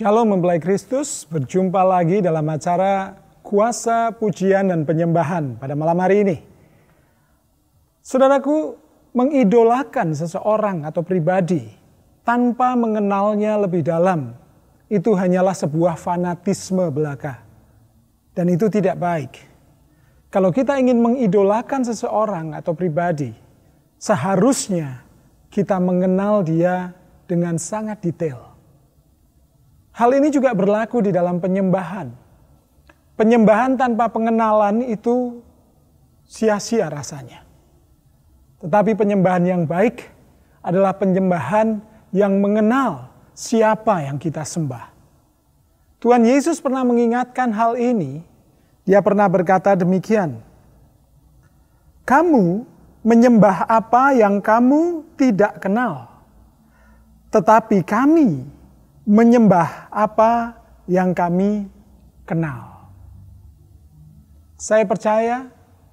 Shalom mempelai Kristus, berjumpa lagi dalam acara Kuasa, Pujian, dan Penyembahan pada malam hari ini. Saudaraku, mengidolakan seseorang atau pribadi tanpa mengenalnya lebih dalam, itu hanyalah sebuah fanatisme belaka. Dan itu tidak baik. Kalau kita ingin mengidolakan seseorang atau pribadi, seharusnya kita mengenal dia dengan sangat detail. Hal ini juga berlaku di dalam penyembahan. Penyembahan tanpa pengenalan itu sia-sia rasanya. Tetapi penyembahan yang baik adalah penyembahan yang mengenal siapa yang kita sembah. Tuhan Yesus pernah mengingatkan hal ini. Dia pernah berkata demikian, "Kamu menyembah apa yang kamu tidak kenal, tetapi kami menyembah apa yang kami kenal." Saya percaya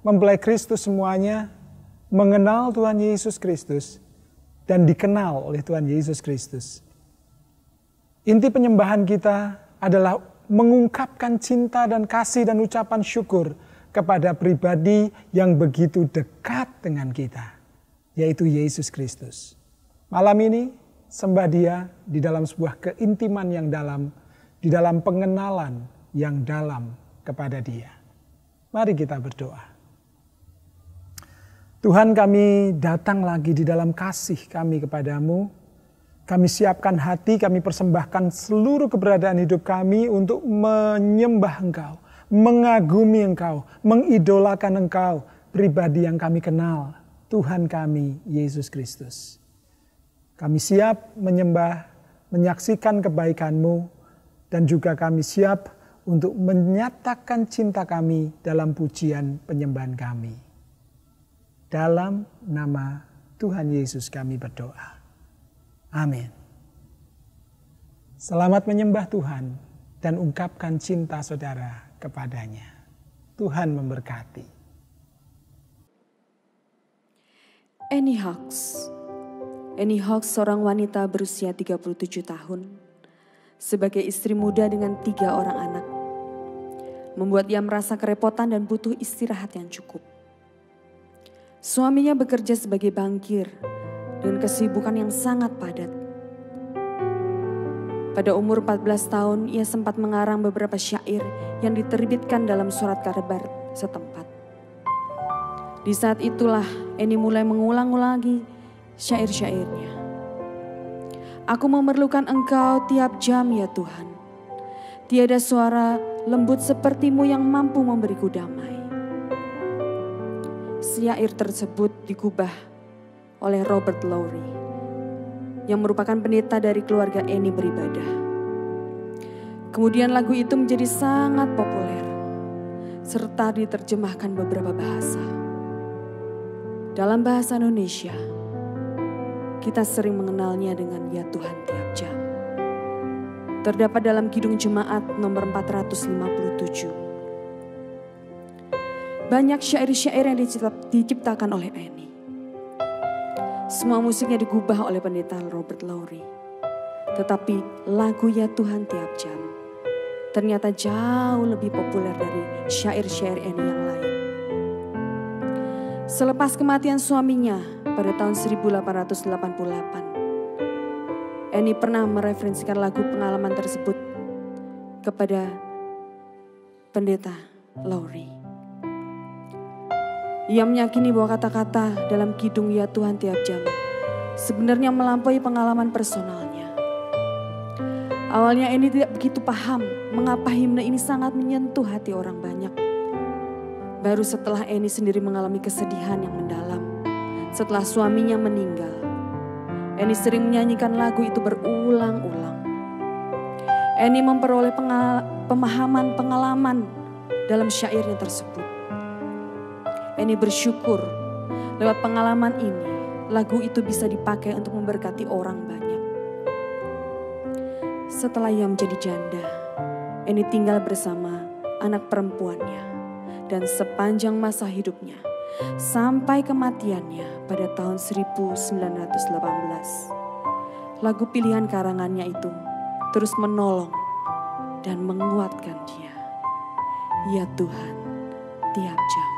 mempelai Kristus semuanya mengenal Tuhan Yesus Kristus dan dikenal oleh Tuhan Yesus Kristus. Inti penyembahan kita adalah mengungkapkan cinta dan kasih dan ucapan syukur kepada pribadi yang begitu dekat dengan kita, yaitu Yesus Kristus. Malam ini, sembah dia di dalam sebuah keintiman yang dalam, di dalam pengenalan yang dalam kepada dia. Mari kita berdoa. Tuhan, kami datang lagi di dalam kasih kami kepadamu. Kami siapkan hati, kami persembahkan seluruh keberadaan hidup kami untuk menyembah Engkau, mengagumi Engkau, mengidolakan Engkau, pribadi yang kami kenal, Tuhan kami, Yesus Kristus. Kami siap menyembah, menyaksikan kebaikan-Mu, dan juga kami siap untuk menyatakan cinta kami dalam pujian penyembahan kami. Dalam nama Tuhan Yesus kami berdoa. Amin. Selamat menyembah Tuhan dan ungkapkan cinta saudara kepadanya. Tuhan memberkati. Annie Hawks. Annie Hawks seorang wanita berusia 37 tahun, sebagai istri muda dengan 3 orang anak, membuat ia merasa kerepotan dan butuh istirahat yang cukup. Suaminya bekerja sebagai bankir dengan kesibukan yang sangat padat. Pada umur 14 tahun, ia sempat mengarang beberapa syair yang diterbitkan dalam surat kabar setempat. Di saat itulah Annie mulai mengulang-ulang lagi syair-syairnya. Aku memerlukan Engkau tiap jam ya Tuhan. Tiada suara lembut sepertimu yang mampu memberiku damai. Syair tersebut digubah oleh Robert Lowry, yang merupakan pendeta dari keluarga Annie beribadah. Kemudian lagu itu menjadi sangat populer, serta diterjemahkan beberapa bahasa. Dalam bahasa Indonesia, kita sering mengenalnya dengan Ya Tuhan Tiap Jam. Terdapat dalam Kidung Jemaat nomor 457. Banyak syair-syair yang diciptakan oleh Annie. Semua musiknya digubah oleh pendeta Robert Lowry. Tetapi lagu Ya Tuhan Tiap Jam ternyata jauh lebih populer dari syair-syair Annie yang lain. Selepas kematian suaminya pada tahun 1888, Annie pernah mereferensikan lagu pengalaman tersebut kepada pendeta Lowry. Ia meyakini bahwa kata-kata dalam kidung Ya Tuhan Tiap Jam sebenarnya melampaui pengalaman personalnya. Awalnya Annie tidak begitu paham mengapa himne ini sangat menyentuh hati orang banyak. Baru setelah Annie sendiri mengalami kesedihan yang mendalam setelah suaminya meninggal, Annie sering menyanyikan lagu itu berulang-ulang. Annie memperoleh pemahaman-pengalaman dalam syairnya tersebut. Annie bersyukur lewat pengalaman ini, lagu itu bisa dipakai untuk memberkati orang banyak. Setelah ia menjadi janda, Annie tinggal bersama anak perempuannya. Dan sepanjang masa hidupnya, sampai kematiannya pada tahun 1918. Lagu pilihan karangannya itu terus menolong dan menguatkan dia. Ya Tuhan, tiap jam.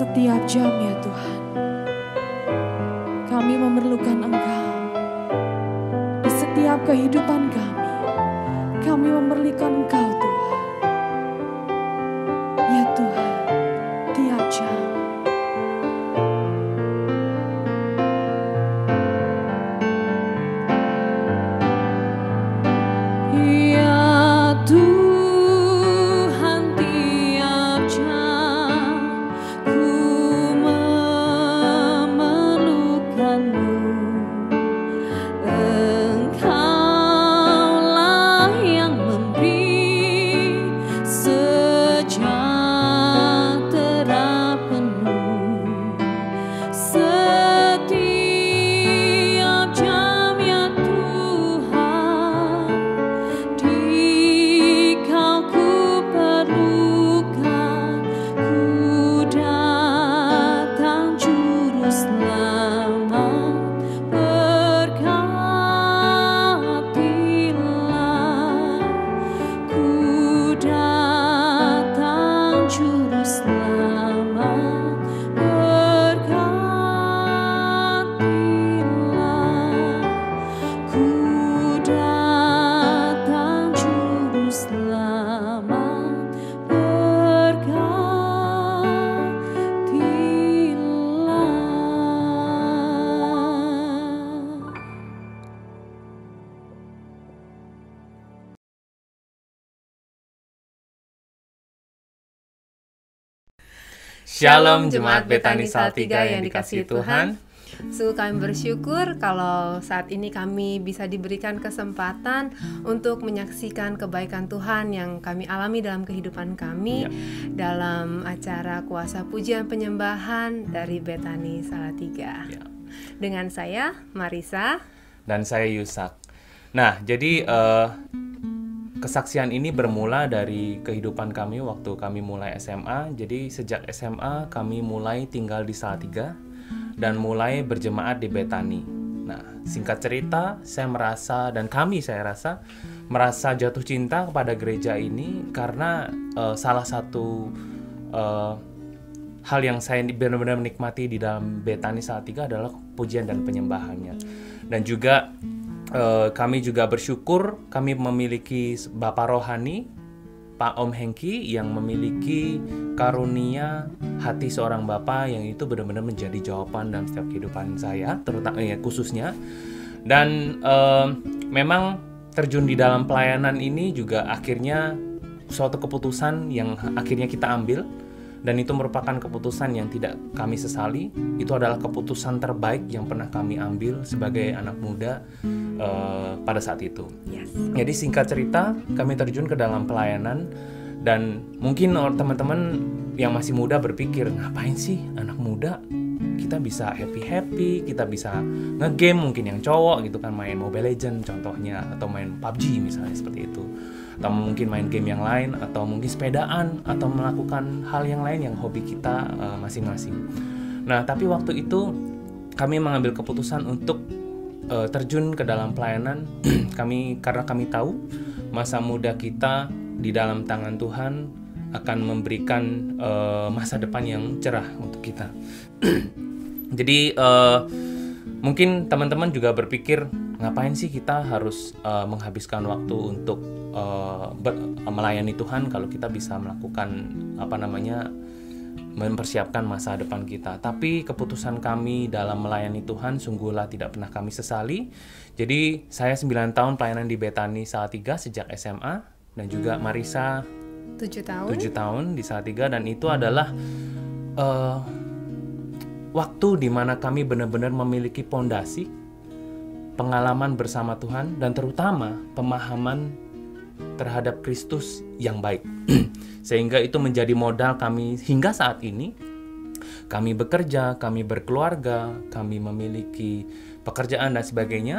Setiap jam ya Tuhan, kami memerlukan Engkau. Di setiap kehidupan kami, kami memerlukan Engkau Tuhan. Ya Tuhan, tiap jam. Shalom Jemaat Bethany Salatiga yang dikasihi Tuhan. Sungguh kami bersyukur kalau saat ini kami bisa diberikan kesempatan untuk menyaksikan kebaikan Tuhan yang kami alami dalam kehidupan kami dalam acara kuasa pujian penyembahan dari Bethany Salatiga. Dengan saya Marisa dan saya Yusak. Nah, jadi kesaksian ini bermula dari kehidupan kami waktu kami mulai SMA. Jadi sejak SMA kami mulai tinggal di Salatiga dan mulai berjemaat di Bethany. Nah, singkat cerita, kami merasa jatuh cinta kepada gereja ini karena salah satu hal yang saya benar-benar menikmati di dalam Bethany Salatiga adalah pujian dan penyembahannya. Dan juga kami juga bersyukur kami memiliki Bapak Rohani, Pak Om Hengki, yang memiliki karunia hati seorang Bapak yang itu benar-benar menjadi jawaban dalam setiap kehidupan saya, terutama khususnya Dan memang terjun di dalam pelayanan ini juga akhirnya suatu keputusan yang akhirnya kita ambil, dan itu merupakan keputusan yang tidak kami sesali. Itu adalah keputusan terbaik yang pernah kami ambil sebagai anak muda pada saat itu. Yes. Jadi singkat cerita, kami terjun ke dalam pelayanan, dan mungkin teman-teman yang masih muda berpikir, ngapain sih anak muda? Kita bisa happy-happy, kita bisa ngegame, mungkin yang cowok gitu kan, main Mobile Legends contohnya, atau main PUBG misalnya seperti itu, atau mungkin main game yang lain, atau mungkin sepedaan, atau melakukan hal yang lain yang hobi kita masing-masing. Nah, tapi waktu itu kami mengambil keputusan untuk terjun ke dalam pelayanan karena kami tahu masa muda kita di dalam tangan Tuhan akan memberikan masa depan yang cerah untuk kita. Jadi mungkin teman-teman juga berpikir, ngapain sih kita harus menghabiskan waktu untuk melayani Tuhan kalau kita bisa melakukan mempersiapkan masa depan kita. Tapi keputusan kami dalam melayani Tuhan sungguhlah tidak pernah kami sesali. Jadi saya 9 tahun pelayanan di Bethany Salatiga sejak SMA, dan juga Marisa 7 tahun di Salatiga, dan itu adalah waktu dimana kami benar-benar memiliki pondasi, pengalaman bersama Tuhan, dan terutama pemahaman terhadap Kristus yang baik. Sehingga itu menjadi modal kami hingga saat ini. Kami bekerja, kami berkeluarga, kami memiliki pekerjaan dan sebagainya.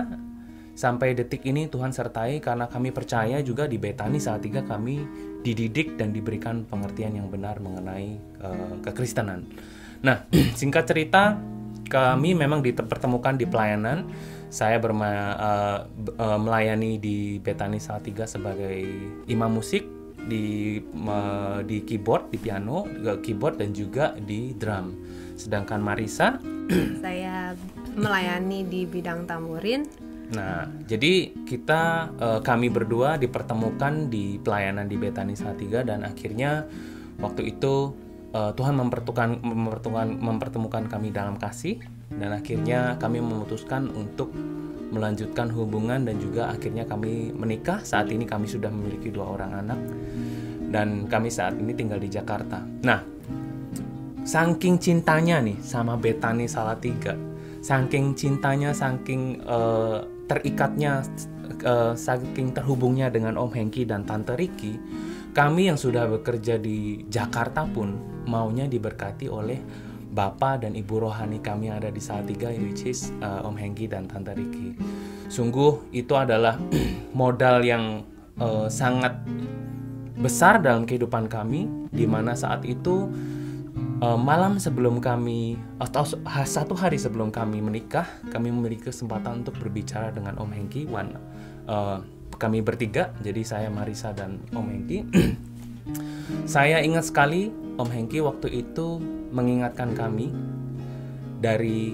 Sampai detik ini Tuhan sertai, karena kami percaya juga di Bethany Salatiga kami dididik dan diberikan pengertian yang benar mengenai kekristenan. Nah, singkat cerita, kami memang dipertemukan di pelayanan. Saya melayani di Bethany Salatiga sebagai imam musik di keyboard, di piano, keyboard, dan juga di drum. Sedangkan Marisa, saya melayani di bidang tamburin. Nah, jadi kami berdua dipertemukan di pelayanan di Bethany Salatiga, dan akhirnya waktu itu Tuhan mempertemukan kami dalam kasih, dan akhirnya kami memutuskan untuk melanjutkan hubungan, dan juga akhirnya kami menikah. Saat ini kami sudah memiliki 2 orang anak, dan kami saat ini tinggal di Jakarta. Nah, saking cintanya nih sama Bethany Salatiga, saking cintanya, saking terikatnya, saking terhubungnya dengan Om Hengki dan Tante Rieke, kami yang sudah bekerja di Jakarta pun maunya diberkati oleh Bapak dan Ibu rohani kami yang ada di Salatiga, which is Om Hengki dan Tante Rieke. Sungguh itu adalah modal yang sangat besar dalam kehidupan kami, di mana saat itu malam sebelum kami, atau 1 hari sebelum kami menikah, kami memiliki kesempatan untuk berbicara dengan Om Hengki. Kami bertiga, jadi saya, Marisa, dan Om Hengki. Saya ingat sekali Om Hengki waktu itu mengingatkan kami dari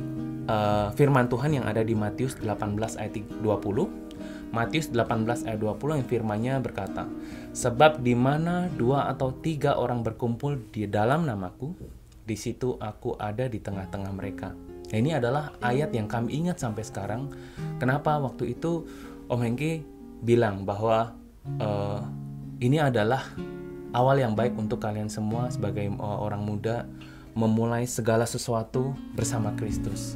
firman Tuhan yang ada di Matius 18 ayat 20. Matius 18 ayat 20 yang firmannya berkata, "Sebab di mana 2 atau 3 orang berkumpul di dalam namaku, di situ aku ada di tengah-tengah mereka." Nah, ini adalah ayat yang kami ingat sampai sekarang. Kenapa waktu itu Om Hengki bilang bahwa ini adalah awal yang baik untuk kalian semua sebagai orang muda memulai segala sesuatu bersama Kristus.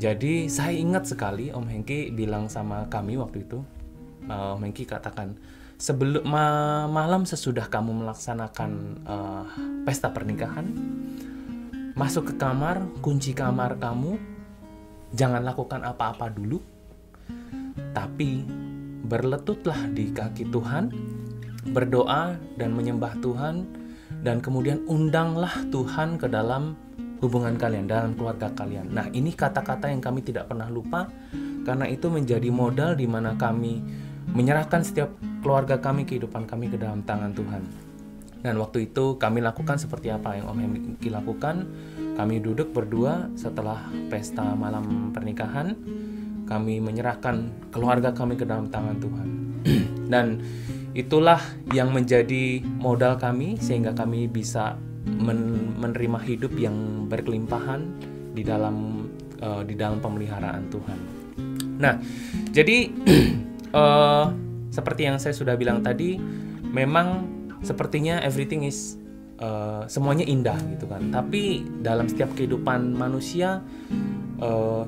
Jadi saya ingat sekali Om Hengki bilang sama kami waktu itu. Om Hengki katakan, sebelum malam sesudah kamu melaksanakan pesta pernikahan, masuk ke kamar, kunci kamar kamu, jangan lakukan apa-apa dulu, tapi berletutlah di kaki Tuhan, berdoa dan menyembah Tuhan, dan kemudian undanglah Tuhan ke dalam hubungan kalian, dalam keluarga kalian. Nah, ini kata-kata yang kami tidak pernah lupa, karena itu menjadi modal di mana kami menyerahkan setiap keluarga kami, kehidupan kami ke dalam tangan Tuhan. Dan waktu itu kami lakukan seperti apa yang Om Hengki lakukan. Kami duduk berdua setelah pesta malam pernikahan, kami menyerahkan keluarga kami ke dalam tangan Tuhan. Dan itulah yang menjadi modal kami, sehingga kami bisa menerima hidup yang berkelimpahan di dalam pemeliharaan Tuhan. Nah, jadi seperti yang saya sudah bilang tadi, memang sepertinya everything is semuanya indah gitu kan. Tapi dalam setiap kehidupan manusia,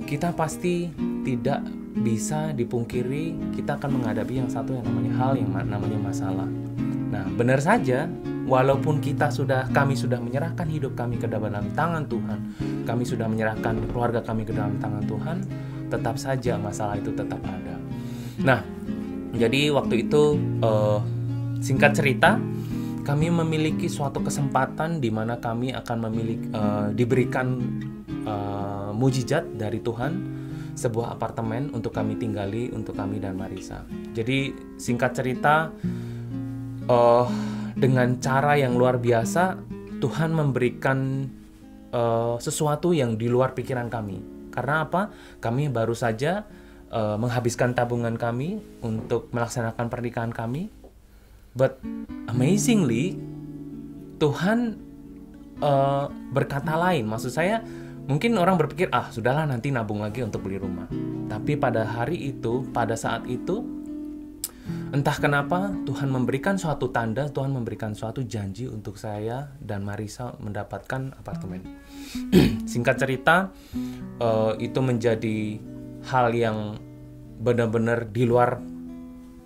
kita pasti tidak bisa dipungkiri kita akan menghadapi yang satu yang namanya hal, yang namanya masalah. Nah, benar saja, walaupun kami sudah menyerahkan hidup kami ke dalam tangan Tuhan, kami sudah menyerahkan keluarga kami ke dalam tangan Tuhan, tetap saja masalah itu tetap ada. Nah, jadi waktu itu singkat cerita, kami memiliki suatu kesempatan di mana kami akan diberikan mujizat dari Tuhan, sebuah apartemen untuk kami tinggali, untuk kami dan Marisa. Jadi singkat cerita, dengan cara yang luar biasa, Tuhan memberikan sesuatu yang di luar pikiran kami. Karena apa? Kami baru saja menghabiskan tabungan kami untuk melaksanakan pernikahan kami, but amazingly Tuhan berkata lain. Maksud saya, mungkin orang berpikir, ah sudahlah nanti nabung lagi untuk beli rumah. Tapi pada hari itu, pada saat itu, entah kenapa Tuhan memberikan suatu tanda, Tuhan memberikan suatu janji untuk saya dan Marisa mendapatkan apartemen. Singkat cerita, itu menjadi hal yang benar-benar di luar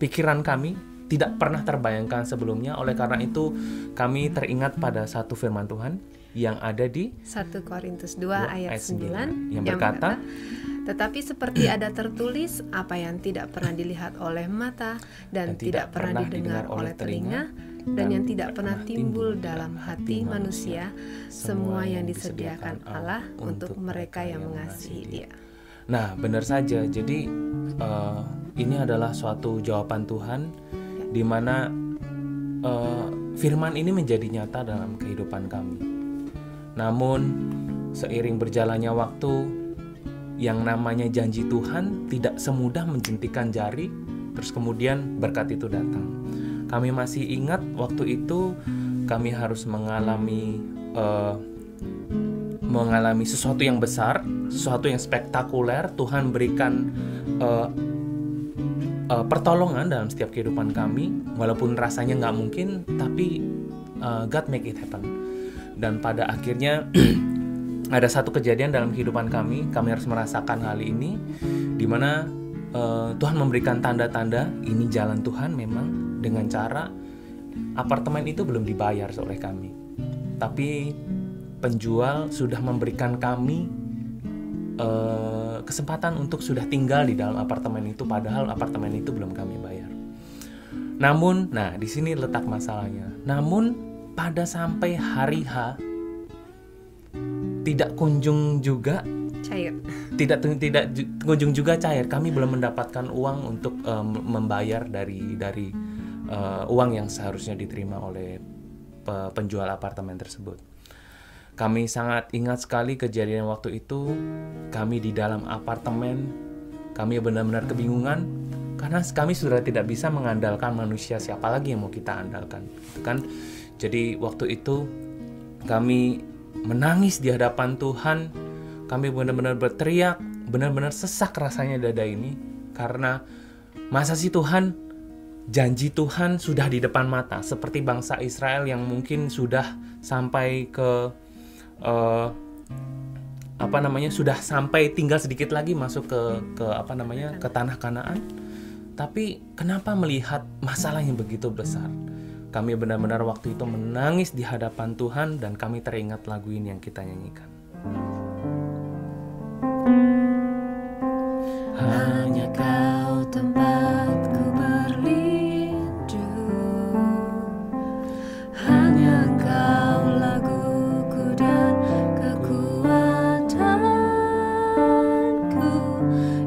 pikiran kami, tidak pernah terbayangkan sebelumnya. Oleh karena itu, kami teringat pada satu firman Tuhan yang ada di 1 Korintus 2 ayat 9 yang berkata, tetapi seperti ada tertulis, apa yang tidak pernah dilihat oleh mata dan tidak pernah didengar oleh telinga dan yang tidak pernah timbul dalam hati manusia, semua yang disediakan Allah untuk mereka yang mengasihi Dia. Nah, benar saja. Jadi ini adalah suatu jawaban Tuhan di mana firman ini menjadi nyata dalam kehidupan kami. Namun, seiring berjalannya waktu, yang namanya janji Tuhan tidak semudah menjentikan jari, terus kemudian berkat itu datang. Kami masih ingat waktu itu kami harus mengalami sesuatu yang besar, sesuatu yang spektakuler. Tuhan berikan pertolongan dalam setiap kehidupan kami, walaupun rasanya nggak mungkin, tapi God make it happen. Dan pada akhirnya ada satu kejadian dalam kehidupan kami harus merasakan hal ini, di mana Tuhan memberikan tanda-tanda ini jalan Tuhan memang, dengan cara apartemen itu belum dibayar oleh kami, tapi penjual sudah memberikan kami kesempatan untuk sudah tinggal di dalam apartemen itu, padahal apartemen itu belum kami bayar. Namun, nah di sini letak masalahnya. Namun pada sampai hari H tidak kunjung juga cair. Tidak kunjung juga cair. Kami belum mendapatkan uang untuk membayar dari uang yang seharusnya diterima oleh penjual apartemen tersebut. Kami sangat ingat sekali kejadian waktu itu. Kami di dalam apartemen, kami benar-benar kebingungan karena kami sudah tidak bisa mengandalkan manusia, siapa lagi yang mau kita andalkan, gitu kan? Jadi waktu itu kami menangis di hadapan Tuhan, kami benar-benar berteriak, benar-benar sesak rasanya dada ini. Karena masa sih Tuhan, janji Tuhan sudah di depan mata, seperti bangsa Israel yang mungkin sudah sampai ke sudah sampai tinggal sedikit lagi masuk ke tanah Kanaan. Tapi kenapa melihat masalah yang begitu besar? Kami benar-benar waktu itu menangis di hadapan Tuhan, dan kami teringat lagu ini yang kita nyanyikan. Hanya Kau tempatku berlindung, hanya Kau laguku dan kekuatanku,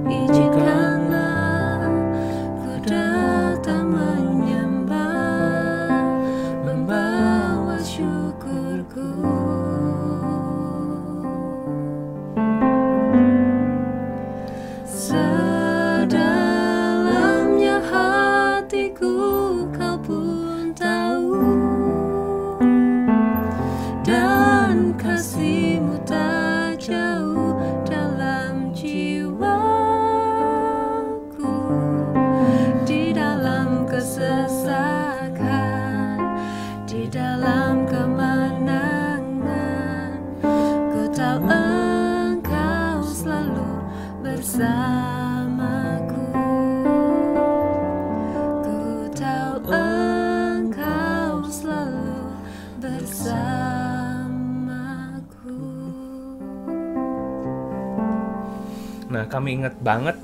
izinkanlah ku datang membawa syukurku. Nah, kami ingat banget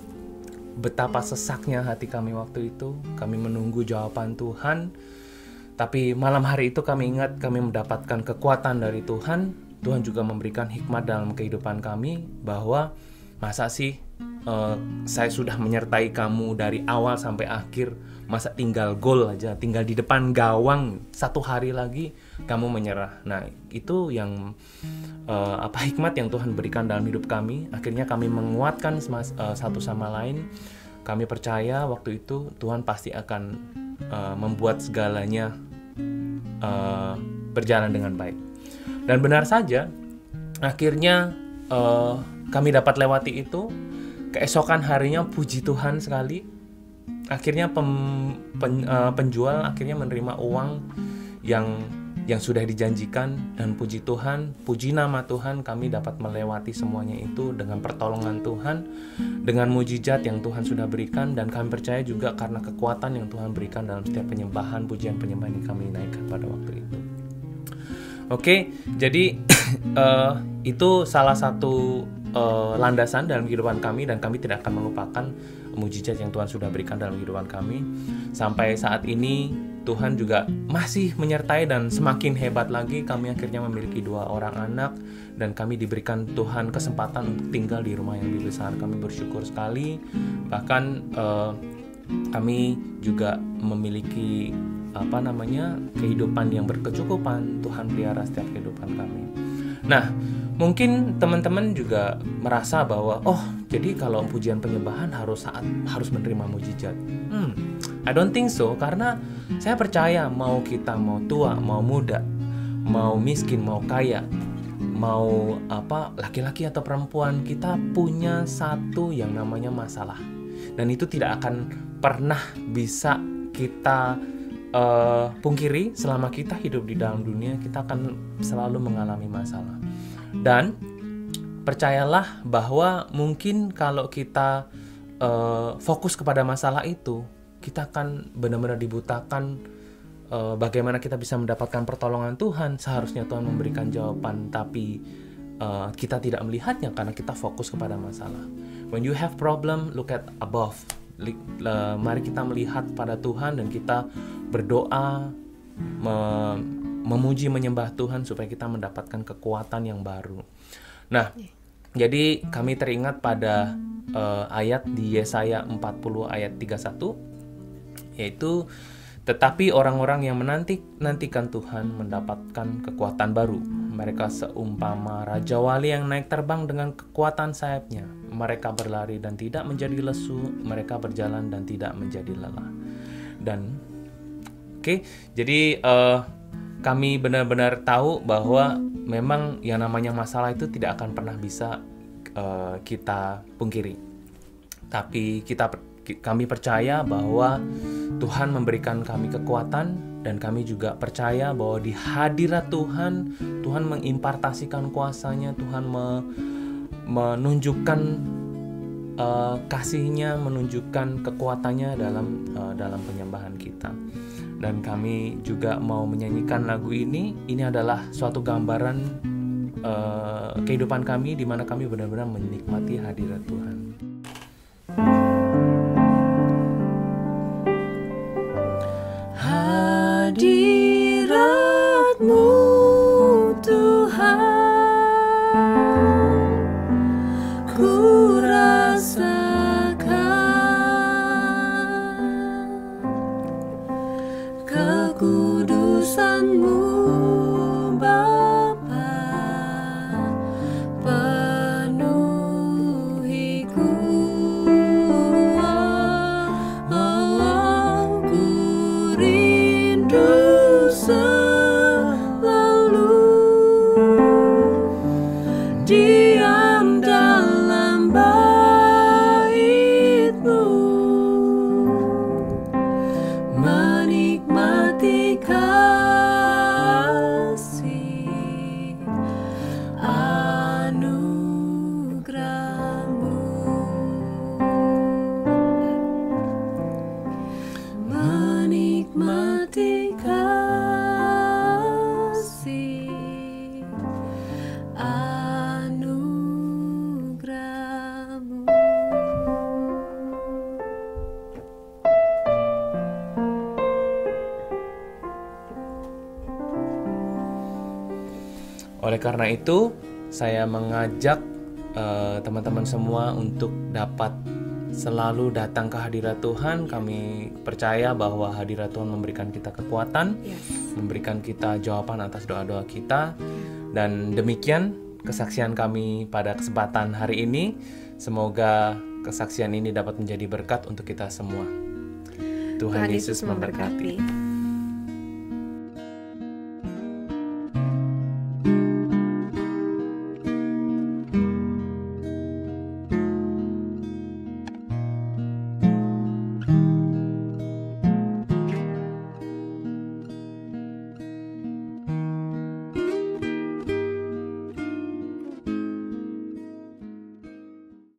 betapa sesaknya hati kami waktu itu. Kami menunggu jawaban Tuhan. Tapi malam hari itu kami ingat kami mendapatkan kekuatan dari Tuhan. Tuhan juga memberikan hikmat dalam kehidupan kami bahwa masa sih saya sudah menyertai kamu dari awal sampai akhir. Masa tinggal gol aja, tinggal di depan gawang, satu hari lagi kamu menyerah. Nah, itu yang hikmat yang Tuhan berikan dalam hidup kami. Akhirnya kami menguatkan satu sama lain. Kami percaya waktu itu Tuhan pasti akan membuat segalanya berjalan dengan baik. Dan benar saja, akhirnya kami dapat lewati itu. Keesokan harinya puji Tuhan sekali. Akhirnya penjual akhirnya menerima uang yang sudah dijanjikan, dan puji Tuhan, puji nama Tuhan, kami dapat melewati semuanya itu dengan pertolongan Tuhan, dengan mujizat yang Tuhan sudah berikan, dan kami percaya juga karena kekuatan yang Tuhan berikan dalam setiap penyembahan, pujian penyembahan yang kami naikkan pada waktu itu. Oke, jadi itu salah satu landasan dalam kehidupan kami, dan kami tidak akan melupakan mujizat yang Tuhan sudah berikan dalam kehidupan kami. Sampai saat ini Tuhan juga masih menyertai, dan semakin hebat lagi kami akhirnya memiliki 2 orang anak, dan kami diberikan Tuhan kesempatan untuk tinggal di rumah yang lebih besar. Kami bersyukur sekali. Bahkan kami juga memiliki kehidupan yang berkecukupan. Tuhan pelihara setiap kehidupan kami. Nah, mungkin teman-teman juga merasa bahwa jadi kalau pujian penyembahan harus menerima mujizat. I don't think so, karena saya percaya mau kita mau tua, mau muda, mau miskin, mau kaya, mau laki-laki atau perempuan, kita punya satu yang namanya masalah. Dan itu tidak akan pernah bisa kita pungkiri. Selama kita hidup di dalam dunia, kita akan selalu mengalami masalah. Dan percayalah bahwa mungkin kalau kita fokus kepada masalah itu, kita akan benar-benar dibutakan bagaimana kita bisa mendapatkan pertolongan Tuhan. Seharusnya Tuhan memberikan jawaban, tapi kita tidak melihatnya karena kita fokus kepada masalah. When you have problem, look at above. Mari kita melihat pada Tuhan, dan kita berdoa, memuji, menyembah Tuhan supaya kita mendapatkan kekuatan yang baru. Nah, jadi kami teringat pada ayat di Yesaya 40 ayat 31, yaitu tetapi orang-orang yang menantikan Tuhan mendapatkan kekuatan baru. Mereka seumpama raja wali yang naik terbang dengan kekuatan sayapnya. Mereka berlari dan tidak menjadi lesu, mereka berjalan dan tidak menjadi lelah. Dan jadi kami benar-benar tahu bahwa memang yang namanya masalah itu tidak akan pernah bisa kita pungkiri. Tapi kami percaya bahwa Tuhan memberikan kami kekuatan, dan kami juga percaya bahwa di hadirat Tuhan, Tuhan mengimpartasikan kuasanya, Tuhan menunjukkan kasihnya, menunjukkan kekuatannya dalam penyembahan kita. Dan kami juga mau menyanyikan lagu ini. Ini adalah suatu gambaran kehidupan kami di mana kami benar-benar menikmati hadirat Tuhan. Hadirat-Mu Tuhan, kasih, anu. Oleh karena itu, saya mengajak teman-teman semua untuk dapat selalu datang ke hadirat Tuhan. Kami percaya bahwa hadirat Tuhan memberikan kita kekuatan, memberikan kita jawaban atas doa-doa kita. Dan demikian kesaksian kami pada kesempatan hari ini. Semoga kesaksian ini dapat menjadi berkat untuk kita semua. Tuhan Yesus memberkati.